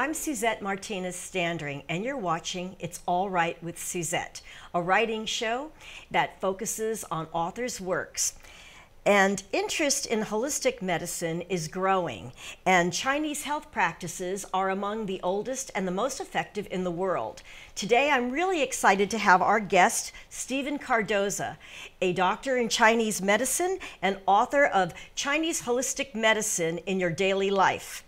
I'm Suzette Martinez-Standring, and you're watching It's All Right with Suzette, a writing show that focuses on authors' works. And interest in holistic medicine is growing, and Chinese health practices are among the oldest and the most effective in the world. Today, I'm really excited to have our guest, Stephen Cardoza, a doctor in Chinese medicine and author of Chinese Holistic Medicine in Your Daily Life.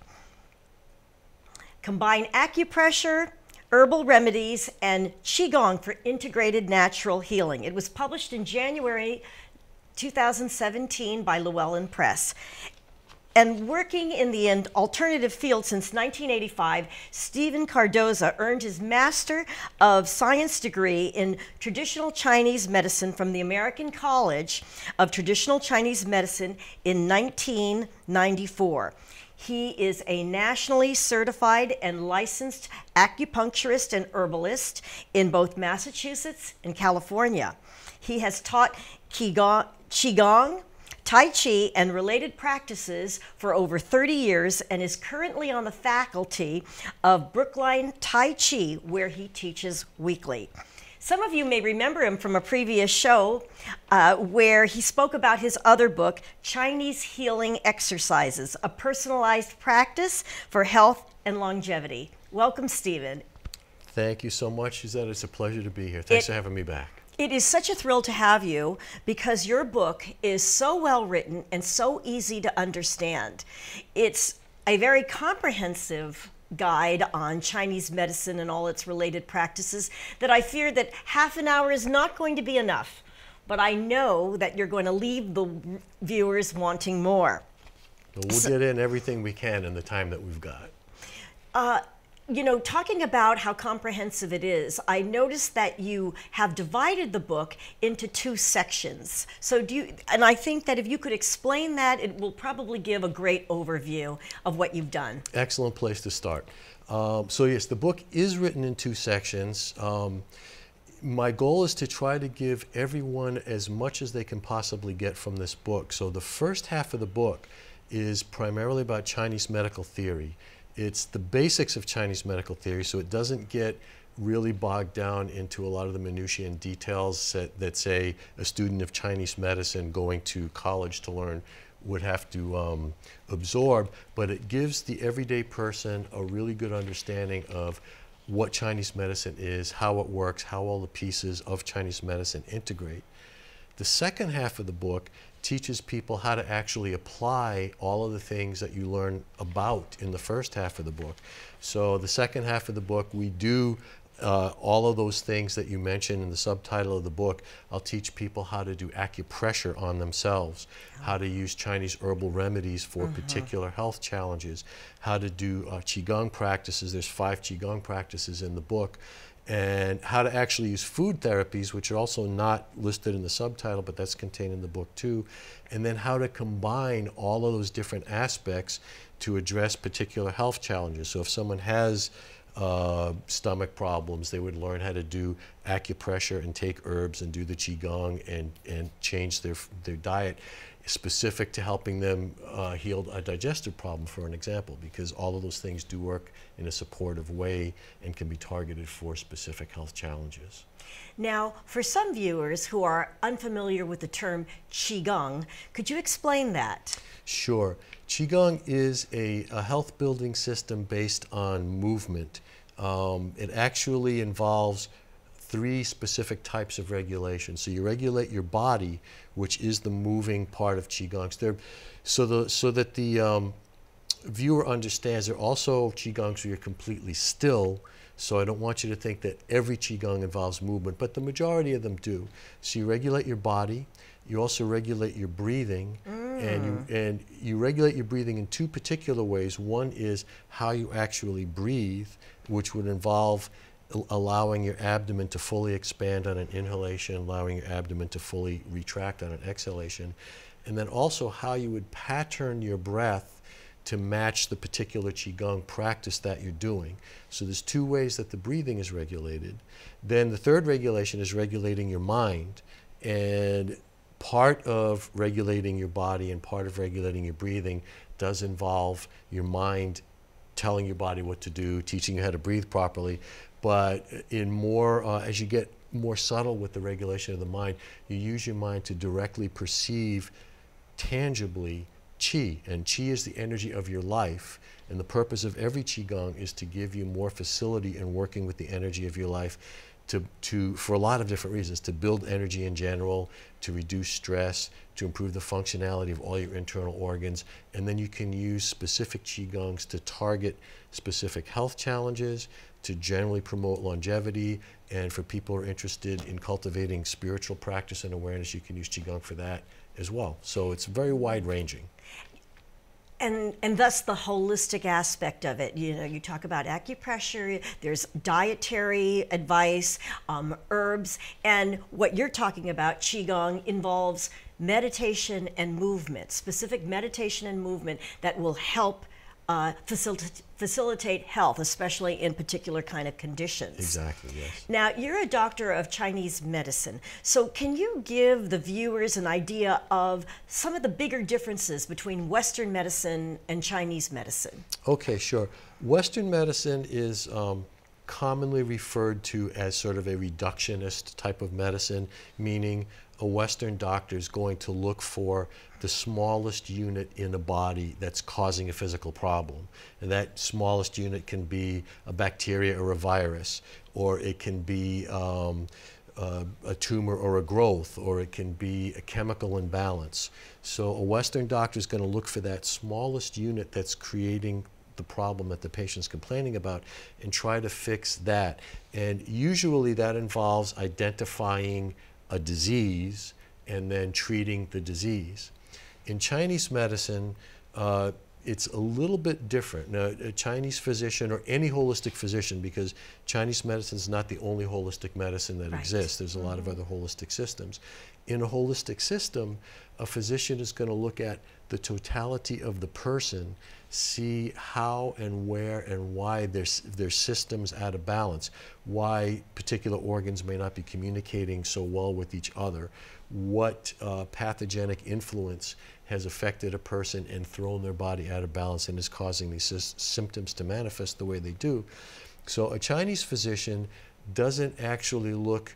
Combine acupressure, herbal remedies, and Qigong for integrated natural healing. It was published in January 2017 by Llewellyn Press. And working in the alternative field since 1985, Stephen Cardoza earned his Master of Science degree in Traditional Chinese Medicine from the American College of Traditional Chinese Medicine in 1994. He is a nationally certified and licensed acupuncturist and herbalist in both Massachusetts and California. He has taught Qigong, Tai Chi, and related practices for over 30 years and is currently on the faculty of Brookline Tai Chi, where he teaches weekly. Some of you may remember him from a previous show where he spoke about his other book, Chinese Healing Exercises, A Personalized Practice for Health and Longevity. Welcome, Stephen. Thank you so much, Suzette. It's a pleasure to be here. Thanks for having me back. It is such a thrill to have you because your book is so well written and so easy to understand. It's a very comprehensive guide on Chinese medicine and all its related practices that I fear that half an hour is not going to be enough, but I know that you're going to leave the viewers wanting more. Well, we'll get in everything we can in the time that we've got. You know, talking about how comprehensive it is, I noticed that you have divided the book into two sections. So and I think that if you could explain that, it will probably give a great overview of what you've done. Excellent place to start. So yes, the book is written in two sections. My goal is to try to give everyone as much as they can possibly get from this book. So the first half of the book is primarily about Chinese medical theory. It's the basics of Chinese medical theory, so it doesn't get really bogged down into a lot of the minutiae and details that say, a student of Chinese medicine going to college to learn would have to absorb, but it gives the everyday person a really good understanding of what Chinese medicine is, how it works, how all the pieces of Chinese medicine integrate. The second half of the book teaches people how to actually apply all of the things that you learn about in the first half of the book. So the second half of the book, we do all of those things that you mentioned in the subtitle of the book. I'll teach people how to do acupressure on themselves, how to use Chinese herbal remedies for particular health challenges, how to do Qigong practices. There's 5 Qigong practices in the book. And how to actually use food therapies, which are also not listed in the subtitle, but that's contained in the book too. And then how to combine all of those different aspects to address particular health challenges. So if someone has stomach problems, they would learn how to do acupressure and take herbs and do the Qigong and change their diet specific to helping them heal a digestive problem, for an example, because all of those things do work in a supportive way and can be targeted for specific health challenges. Now, for some viewers who are unfamiliar with the term Qigong, could you explain that? Sure. Qigong is a health building system based on movement. It actually involves 3 specific types of regulation. So you regulate your body, which is the moving part of Qigong. So that the viewer understands, there are also Qigongs where you're completely still. So I don't want you to think that every Qigong involves movement, but the majority of them do. So you regulate your body. You also regulate your breathing, and you regulate your breathing in 2 particular ways. One is how you actually breathe, which would involve allowing your abdomen to fully expand on an inhalation, allowing your abdomen to fully retract on an exhalation, and then also how you would pattern your breath to match the particular Qigong practice that you're doing. So there's 2 ways that the breathing is regulated. Then the third regulation is regulating your mind, and part of regulating your body and part of regulating your breathing does involve your mind telling your body what to do, teaching you how to breathe properly, but in more, as you get more subtle with the regulation of the mind, you use your mind to directly perceive tangibly Qi, and Qi is the energy of your life, and the purpose of every Qigong is to give you more facility in working with the energy of your life for a lot of different reasons, to build energy in general, to reduce stress, to improve the functionality of all your internal organs, and then you can use specific Qigongs to target specific health challenges, to generally promote longevity, and for people who are interested in cultivating spiritual practice and awareness, you can use Qigong for that as well. So it's very wide-ranging. And thus the holistic aspect of it. You know, you talk about acupressure, there's dietary advice, herbs, and what you're talking about, Qigong, involves meditation and movement, specific meditation and movement that will help facilitate health, especially in particular kind of conditions. Exactly, yes. Now, you're a doctor of Chinese medicine, so can you give the viewers an idea of some of the bigger differences between Western medicine and Chinese medicine? Okay, sure. Western medicine is commonly referred to as sort of a reductionist type of medicine, meaning a Western doctor is going to look for the smallest unit in a body that's causing a physical problem. And that smallest unit can be a bacteria or a virus, or it can be a tumor or a growth, or it can be a chemical imbalance. So a Western doctor is going to look for that smallest unit that's creating the problem that the patient's complaining about and try to fix that. And usually that involves identifying a disease and then treating the disease. In Chinese medicine, it's a little bit different. Now, a Chinese physician or any holistic physician, because Chinese medicine is not the only holistic medicine that exists. There's a lot of other holistic systems. In a holistic system, a physician is going to look at the totality of the person, see how and where and why their system's out of balance, why particular organs may not be communicating so well with each other, what pathogenic influence has affected a person and thrown their body out of balance and is causing these symptoms to manifest the way they do. So a Chinese physician doesn't actually look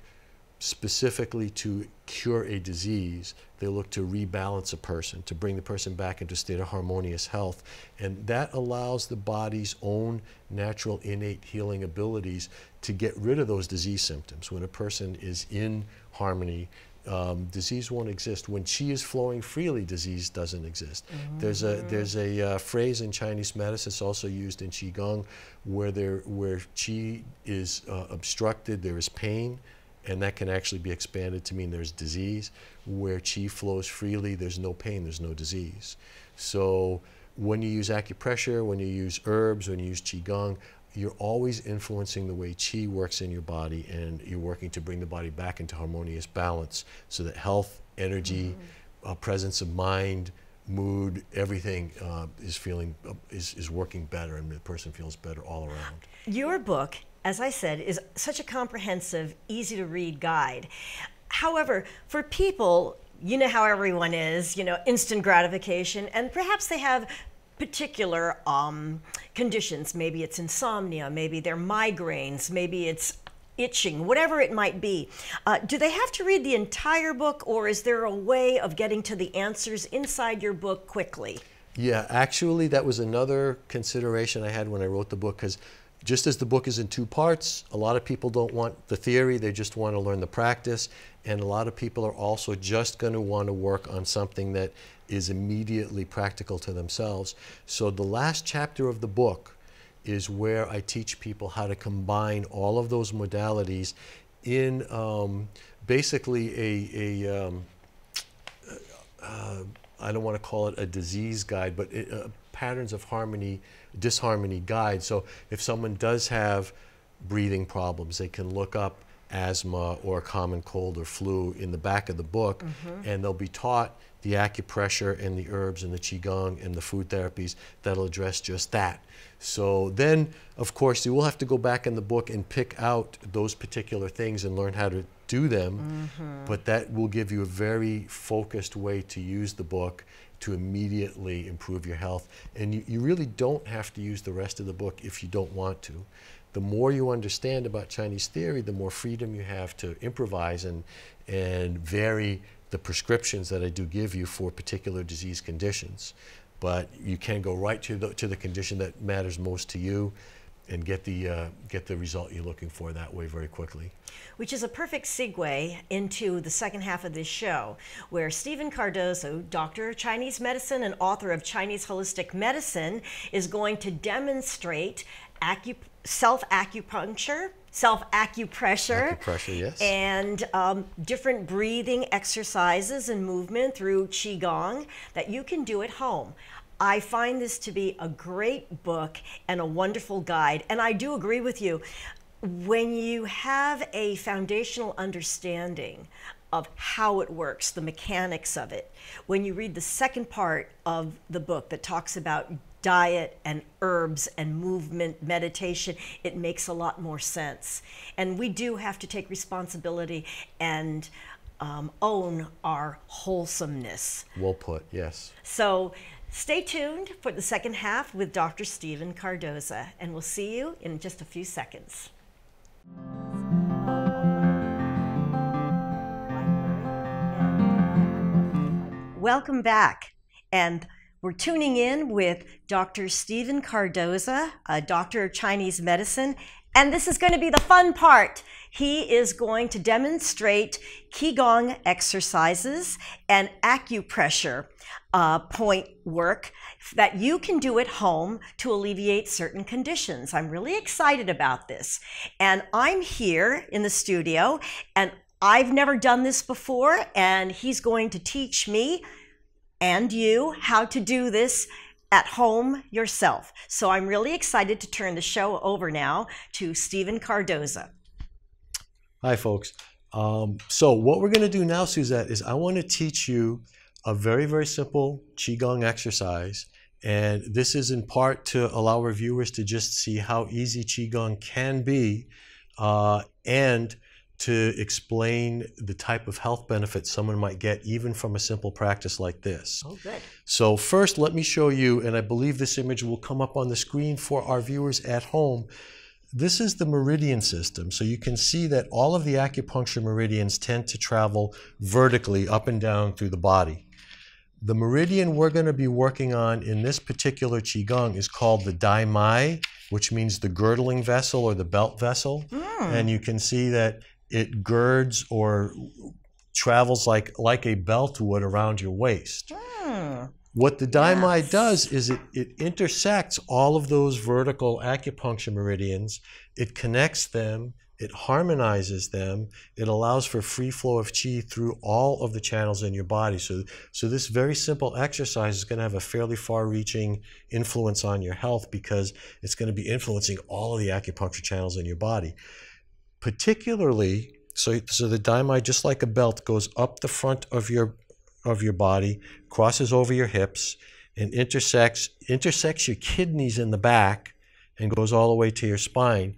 specifically to cure a disease. They look to rebalance a person, to bring the person back into a state of harmonious health. And that allows the body's own natural innate healing abilities to get rid of those disease symptoms. When a person is in harmony, disease won't exist. When qi is flowing freely, disease doesn't exist. Mm-hmm. There's a phrase in Chinese medicine, it's also used in Qigong, where qi is obstructed, there is pain, and that can actually be expanded to mean there's disease. Where qi flows freely, there's no pain, there's no disease. So when you use acupressure, when you use herbs, when you use Qigong, you're always influencing the way qi works in your body, and you're working to bring the body back into harmonious balance so that health, energy, presence of mind, mood, everything is working better, and the person feels better all around. Your book, as I said, is such a comprehensive, easy to read guide. However, for people, you know how everyone is, you know, instant gratification, and perhaps they have particular conditions. Maybe it's insomnia, maybe they're migraines, maybe it's itching, whatever it might be. Do they have to read the entire book, or is there a way of getting to the answers inside your book quickly? Yeah, actually that was another consideration I had when I wrote the book, because just as the book is in two parts, a lot of people don't want the theory, they just want to learn the practice, and a lot of people are also just going to want to work on something that is immediately practical to themselves. So the last chapter of the book is where I teach people how to combine all of those modalities in basically I don't want to call it a disease guide, but patterns of harmony, disharmony guide. So if someone does have breathing problems, they can look up asthma or a common cold or flu in the back of the book, and they'll be taught the acupressure and the herbs and the Qigong and the food therapies that'll address just that. So then, of course, you will have to go back in the book and pick out those particular things and learn how to do them, but that will give you a very focused way to use the book to immediately improve your health. And you really don't have to use the rest of the book if you don't want to. The more you understand about Chinese theory, the more freedom you have to improvise and vary the prescriptions that I do give you for particular disease conditions. But you can go right to the condition that matters most to you and get the result you're looking for that way very quickly. Which is a perfect segue into the second half of this show, where Stephen Cardoza, doctor of Chinese medicine and author of Chinese Holistic Medicine, is going to demonstrate self-acupuncture, self-acupressure, yes, and different breathing exercises and movement through Qigong that you can do at home. I find this to be a great book and a wonderful guide. And I do agree with you. When you have a foundational understanding of how it works, the mechanics of it, when you read the second part of the book that talks about diet and herbs and movement, meditation, it makes a lot more sense. And we do have to take responsibility and own our wholesomeness. Well put, yes. So stay tuned for the second half with Dr. Stephen Cardoza, and we'll see you in just a few seconds. Welcome back, and we're tuning in with Dr. Stephen Cardoza, a doctor of Chinese medicine, and this is going to be the fun part. He is going to demonstrate Qigong exercises and acupressure point work that you can do at home to alleviate certain conditions. I'm really excited about this. And I'm here in the studio, and I've never done this before, and he's going to teach me and you how to do this at home yourself. So I'm really excited to turn the show over now to Stephen Cardoza. Hi, folks. So what we're going to do now, Suzette, is I want to teach you a very, very simple Qigong exercise. And this is in part to allow our viewers to just see how easy Qigong can be and to explain the type of health benefits someone might get even from a simple practice like this. Oh, good. So first, let me show you, and I believe this image will come up on the screen for our viewers at home. This is the meridian system, so you can see that all of the acupuncture meridians tend to travel vertically up and down through the body. The meridian we're going to be working on in this particular Qigong is called the Dai Mai, which means the girdling vessel or the belt vessel. And you can see that it girds or travels like a belt would around your waist. What the Dai Mai does is it intersects all of those vertical acupuncture meridians, it connects them, it harmonizes them, it allows for free flow of qi through all of the channels in your body. So this very simple exercise is going to have a fairly far-reaching influence on your health because it's going to be influencing all of the acupuncture channels in your body. Particularly, so the Dai Mai, just like a belt, goes up the front of your body, crosses over your hips, and intersects your kidneys in the back and goes all the way to your spine.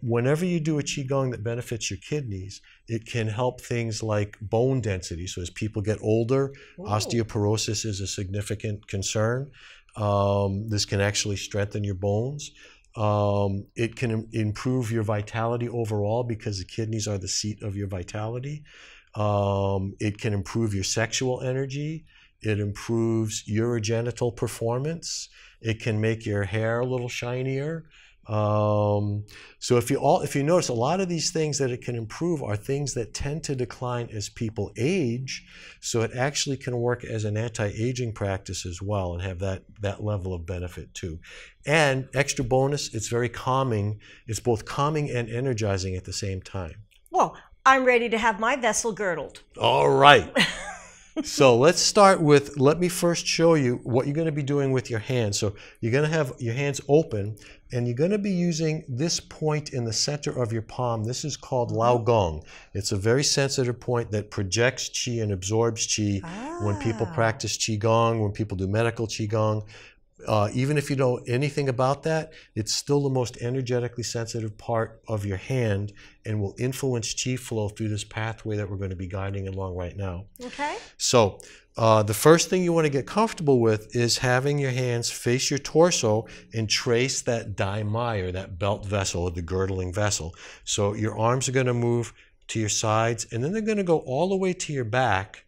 Whenever you do a Qigong that benefits your kidneys, it can help things like bone density. So as people get older, osteoporosis is a significant concern. This can actually strengthen your bones. It can improve your vitality overall because the kidneys are the seat of your vitality. It can improve your sexual energy. It improves urogenital performance. It can make your hair a little shinier. So if you notice, a lot of these things that it can improve are things that tend to decline as people age. So it actually can work as an anti-aging practice as well and have that level of benefit too. And extra bonus, it's very calming. It's both calming and energizing at the same time. Well, I'm ready to have my vessel girdled. All right. So let's start with, let me first show you what you're going to be doing with your hands. So you're going to have your hands open, and you're going to be using this point in the center of your palm. This is called Lao Gong. It's a very sensitive point that projects qi and absorbs qi. When people practice Qigong, when people do medical Qigong, even if you know anything about that, it's still the most energetically sensitive part of your hand and will influence qi flow through this pathway that we're going to be guiding along right now. Okay. So the first thing you want to get comfortable with is having your hands face your torso and trace that Dai Mai, or that belt vessel, or the girdling vessel. So your arms are going to move to your sides, and then they're going to go all the way to your back.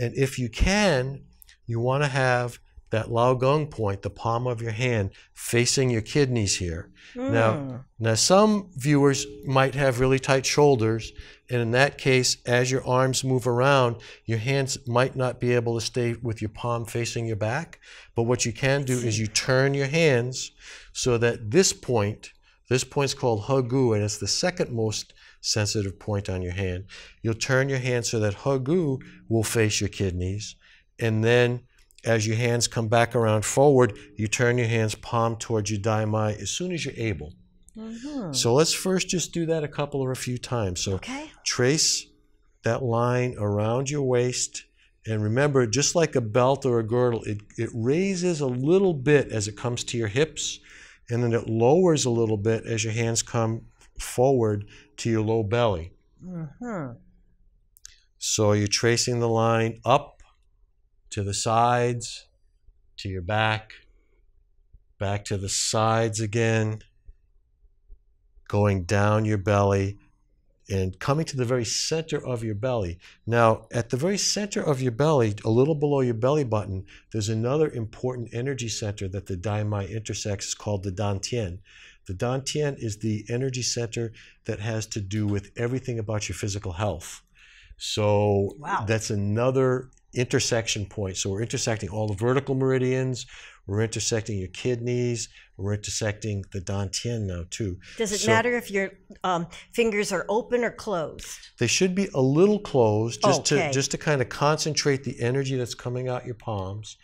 And if you can, you want to have that Lao Gong point, the palm of your hand, facing your kidneys here. Now some viewers might have really tight shoulders, and in that case, as your arms move around, your hands might not be able to stay with your palm facing your back. But what you can do is you turn your hands so that this point's called He Gu, and it's the second most sensitive point on your hand. You'll turn your hands so that He Gu will face your kidneys, and then as your hands come back around forward, you turn your hands palm towards your Dai Mai as soon as you're able. So let's first just do that a couple or a few times. So trace that line around your waist. And remember, just like a belt or a girdle, it raises a little bit as it comes to your hips, and then it lowers a little bit as your hands come forward to your low belly. So you're tracing the line up, to the sides, to your back, back to the sides again, going down your belly and coming to the very center of your belly. Now, at the very center of your belly, a little below your belly button, there's another important energy center that the Dai Mai intersects. It's called the Dan Tien. The Dan Tien is the energy center that has to do with everything about your physical health. So that's another intersection point. So we're intersecting all the vertical meridians, we're intersecting your kidneys, we're intersecting the Dan Tien now too. Does it matter if your fingers are open or closed? They should be a little closed, just to kind of concentrate the energy that's coming out your palms.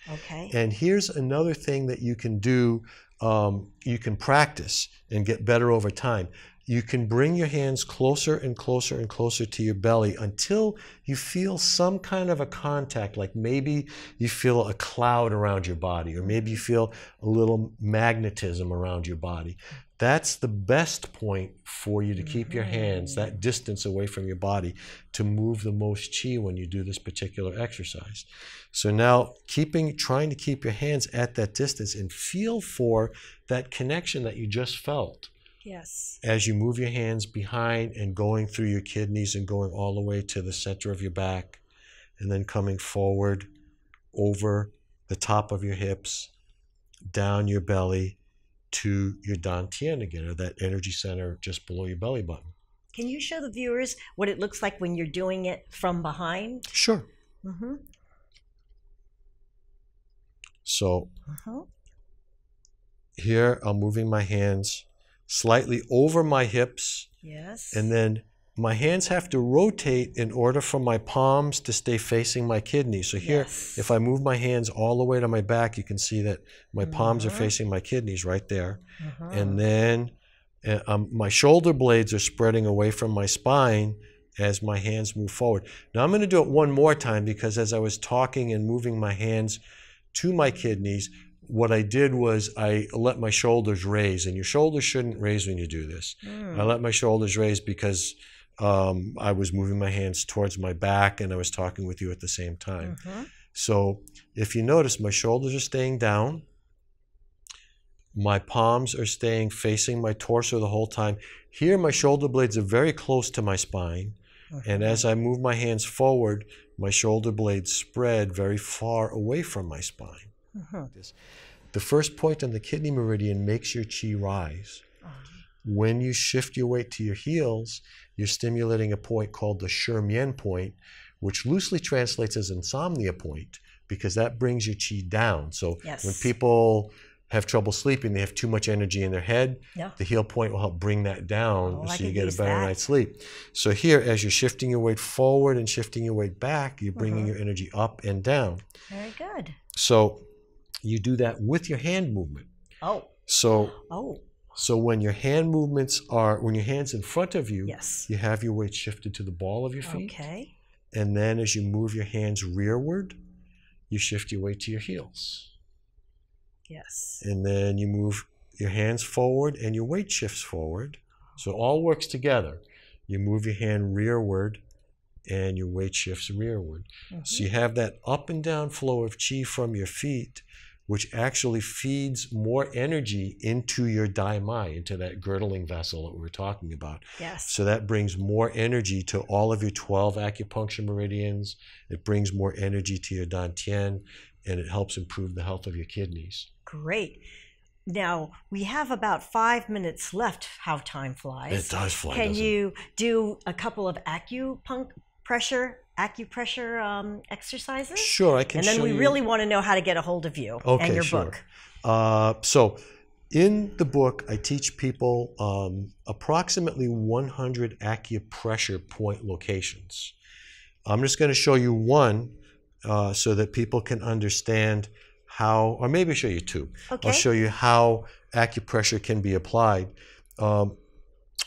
And here's another thing that you can do, you can practice and get better over time. You can bring your hands closer and closer and closer to your belly until you feel some kind of a contact, like maybe you feel a cloud around your body, or maybe you feel a little magnetism around your body. That's the best point for you to keep your hands that distance away from your body to move the most qi when you do this particular exercise. So now trying to keep your hands at that distance, and feel for that connection that you just felt. As you move your hands behind and going through your kidneys and going all the way to the center of your back, and then coming forward over the top of your hips, down your belly to your Dan Tien again, or that energy center just below your belly button. Can you show the viewers what it looks like when you're doing it from behind? Sure. So here I'm moving my hands slightly over my hips, and then my hands have to rotate in order for my palms to stay facing my kidneys. So here, if I move my hands all the way to my back, you can see that my palms are facing my kidneys right there. And then my shoulder blades are spreading away from my spine as my hands move forward. Now I'm going to do it one more time, because as I was talking and moving my hands to my kidneys, what I did was I let my shoulders raise, and your shoulders shouldn't raise when you do this. I let my shoulders raise because I was moving my hands towards my back and I was talking with you at the same time. So if you notice, my shoulders are staying down, my palms are staying facing my torso the whole time. Here my shoulder blades are very close to my spine, and as I move my hands forward, my shoulder blades spread very far away from my spine. The first point on the kidney meridian makes your qi rise. When you shift your weight to your heels, you're stimulating a point called the Shermien point, which loosely translates as insomnia point, because that brings your qi down. So when people have trouble sleeping, they have too much energy in their head. Yeah. The heel point will help bring that down, so you get a better night's sleep. So here, as you're shifting your weight forward and shifting your weight back, you're bringing your energy up and down. Very good. So you do that with your hand movement. Oh. So. Oh. So when your hand movements are, when your hand's in front of you, you have your weight shifted to the ball of your feet. Okay. And then as you move your hands rearward, you shift your weight to your heels. Yes. And then you move your hands forward and your weight shifts forward. So it all works together. You move your hand rearward and your weight shifts rearward. So you have that up and down flow of qi from your feet, which actually feeds more energy into your Dai Mai, into that girdling vessel that we were talking about. Yes. So that brings more energy to all of your 12 acupuncture meridians. It brings more energy to your Dan Tien, and it helps improve the health of your kidneys. Great. Now, we have about 5 minutes left. How time flies. It does fly. Can you do a couple of acupressure exercises? Sure, I can show you. And then we really want to know how to get a hold of you and your book. So in the book, I teach people approximately 100 acupressure point locations. I'm just going to show you one so that people can understand how, or maybe show you two. Okay. I'll show you how acupressure can be applied.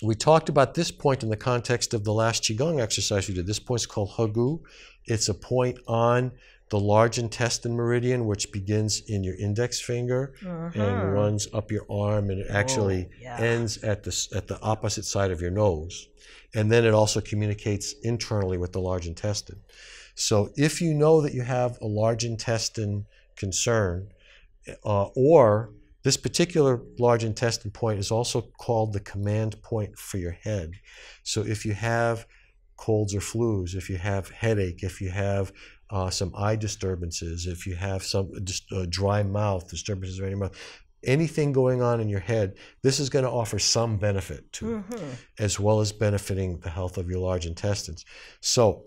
We talked about this point in the context of the last Qigong exercise we did. This point's called He Gu. It's a point on the large intestine meridian, which begins in your index finger and runs up your arm, and it actually ends at the opposite side of your nose. And then it also communicates internally with the large intestine. So if you know that you have a large intestine concern, or this particular large intestine point is also called the command point for your head. So if you have colds or flus, if you have headache, if you have some eye disturbances, if you have some dry mouth, disturbances around your mouth, anything going on in your head, this is going to offer some benefit to it, as well as benefiting the health of your large intestines. So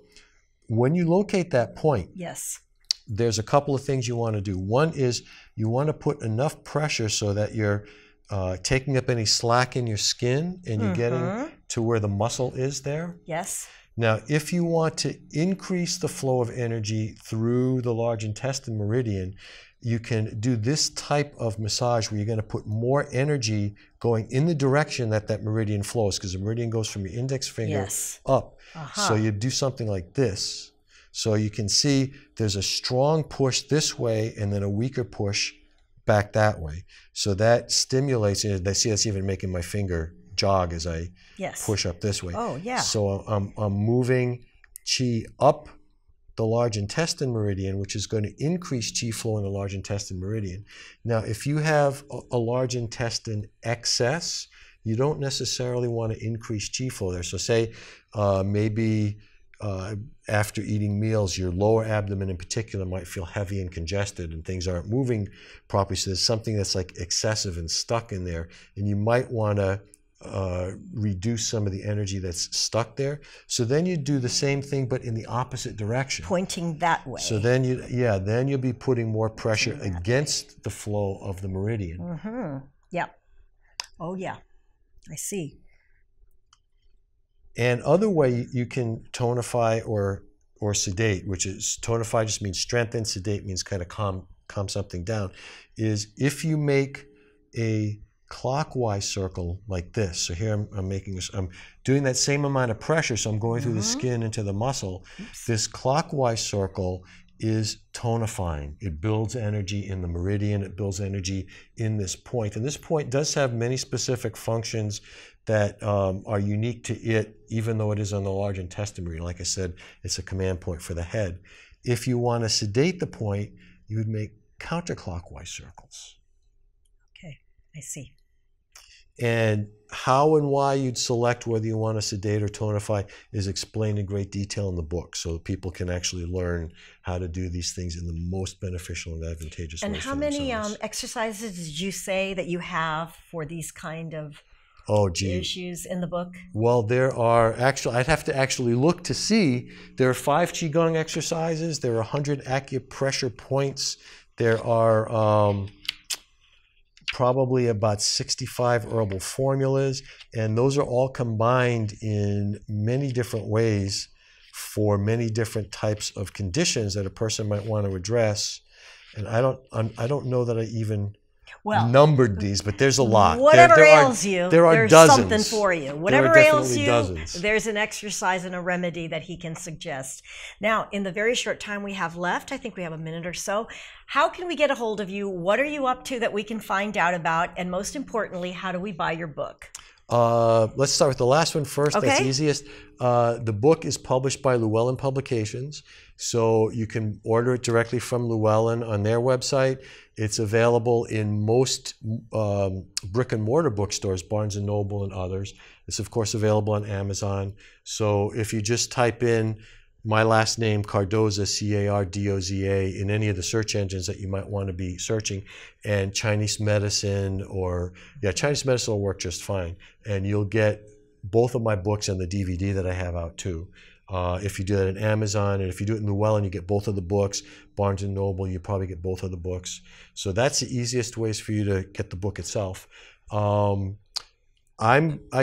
when you locate that point, there's a couple of things you want to do. One is you want to put enough pressure so that you're taking up any slack in your skin and you're getting to where the muscle is there. Yes. Now, if you want to increase the flow of energy through the large intestine meridian, you can do this type of massage where you're going to put more energy going in the direction that that meridian flows, because the meridian goes from your index finger up. So you do something like this. So you can see there's a strong push this way and then a weaker push back that way. So that stimulates, and I see that's even making my finger jog as I push up this way. Oh, yeah. So I'm moving qi up the large intestine meridian, which is going to increase qi flow in the large intestine meridian. Now, if you have a large intestine excess, you don't necessarily want to increase qi flow there. So say maybe after eating meals, your lower abdomen in particular might feel heavy and congested and things aren't moving properly. So there's something that's like excessive and stuck in there. And you might want to reduce some of the energy that's stuck there. So then you do the same thing, but in the opposite direction. Pointing that way. So then you, then you'll be putting more pressure against the flow of the meridian. Oh yeah, I see. And other way you can tonify or sedate, which is tonify just means strengthen, sedate means kind of calm something down, is if you make a clockwise circle like this. So here I'm doing that same amount of pressure, so I'm going through the skin into the muscle. This clockwise circle is tonifying. It builds energy in the meridian, it builds energy in this point. And this point does have many specific functions that are unique to it, even though it is on the large intestine meridian. Like I said, it's a command point for the head. If you want to sedate the point, you would make counterclockwise circles. Okay, I see. And how and why you'd select whether you want to sedate or tonify is explained in great detail in the book, so people can actually learn how to do these things in the most beneficial and advantageous way for themselves. And how many exercises did you say that you have for these kind of issues in the book? Well, there are actually, I'd have to actually look to see. There are 5 Qigong exercises. There are 100 acupressure points. There are probably about 65 herbal formulas, and those are all combined in many different ways for many different types of conditions that a person might want to address. And I don't know that I even numbered these, but there's a lot. Whatever ails you, there's dozens. Something for you. Whatever ails you, there's an exercise and a remedy that he can suggest. Now, in the very short time we have left, I think we have a minute or so, how can we get a hold of you? What are you up to that we can find out about? And most importantly, how do we buy your book? Let's start with the last one first. Okay. That's easiest. The book is published by Llewellyn Publications, so you can order it directly from Llewellyn on their website. It's available in most brick and mortar bookstores, Barnes and Noble and others. It's of course available on Amazon. So if you just type in my last name, Cardoza, C-A-R-D-O-Z-A, in any of the search engines that you might want to be searching, and Chinese medicine or, Chinese medicine will work just fine. And you'll get both of my books and the DVD that I have out too. If you do that at Amazon, and if you do it in Llewellyn, you get both of the books. Barnes and Noble, you probably get both of the books. So that's the easiest ways for you to get the book itself. I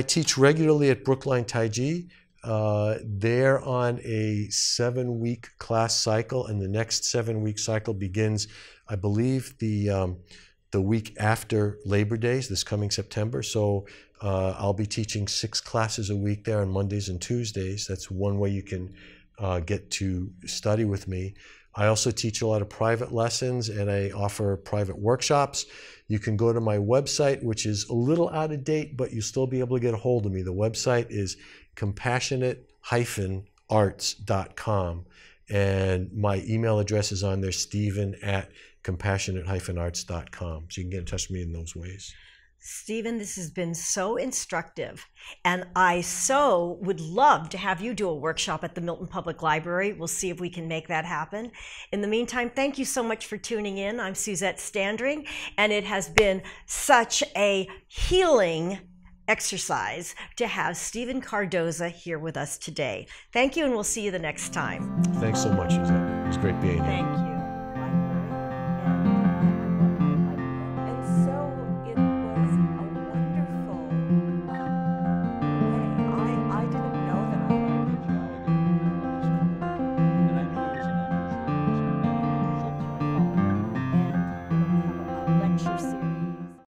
teach regularly at Brookline Tai Chi. They're on a 7-week class cycle, and the next 7-week cycle begins, I believe, the week after Labor Days, this coming September. So I'll be teaching 6 classes a week there on Mondays and Tuesdays. That's one way you can get to study with me. I also teach a lot of private lessons, and I offer private workshops. You can go to my website, which is a little out of date, but you'll still be able to get a hold of me. The website is compassionate-arts.com, and my email address is on there, Stephen@compassionate-arts.com. So you can get in touch with me in those ways. Stephen, this has been so instructive, and I so would love to have you do a workshop at the Milton Public Library. We'll see if we can make that happen. In the meantime, thank you so much for tuning in. I'm Suzette Standring, and it has been such a healing exercise to have Stephen Cardoza here with us today. Thank you, and we'll see you the next time. Thanks so much, Suzette. It was great being here. Thank you.